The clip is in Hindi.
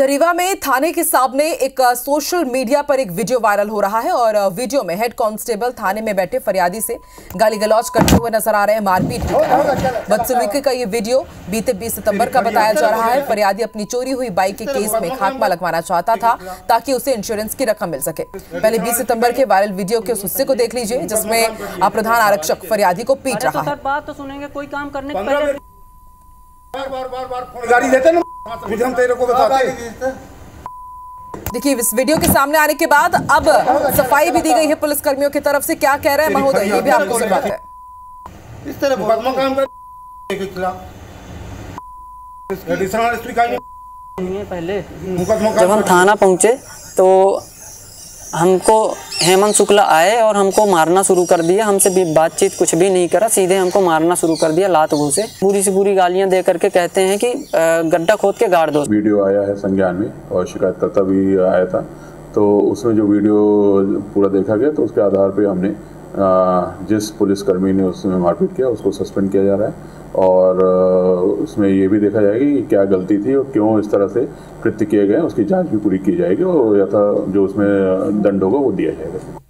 रीवा में थाने के सामने एक सोशल मीडिया पर एक वीडियो वायरल हो रहा है और वीडियो में हेड कांस्टेबल थाने में बैठे फरियादी से गाली गलौज करते हुए नजर आ रहे हैं। मारपीट बदसलूकी का ये वीडियो बीते 20 सितंबर का बताया जा रहा है। फरियादी अपनी चोरी हुई बाइक के केस में खात्मा लगवाना चाहता था ताकि उसे इंश्योरेंस की रकम मिल सके। पहले 20 सितंबर के वायरल वीडियो के उस हिस्से को देख लीजिए जिसमें प्रधान आरक्षक फरियादी को पीट रहा है। बात तो सुनेंगे, कोई काम करने के पहले बार-बार गाड़ी देते ना हम तेरे को बताते। देखिए इस वीडियो के सामने आने के बाद अब सफाई भी दी गई है पुलिस कर्मियों की तरफ से। क्या कह रहे हैं महोदय ये भी आपको सुनवाते हैं। इस तरह मुकदमा काम कर पहले जब हम थाना पहुंचे तो हमको हेमंत शुक्ला आए और हमको मारना शुरू कर दिया। हमसे भी बातचीत कुछ भी नहीं करा, सीधे हमको मारना शुरू कर दिया लात घूंसे। बुरी से बुरी गालियां दे करके कहते हैं कि गड्ढा खोद के गाड़ दो। वीडियो आया है संज्ञान में और शिकायतकर्ता भी आया था, तो उसमें जो वीडियो पूरा देखा गया तो उसके आधार पर हमने जिस पुलिसकर्मी ने उसमें मारपीट किया उसको सस्पेंड किया जा रहा है और उसमें ये भी देखा जाएगा कि क्या गलती थी और क्यों इस तरह से कृत्य किए गए, उसकी जांच भी पूरी की जाएगी और या था जो उसमें दंड होगा वो दिया जाएगा।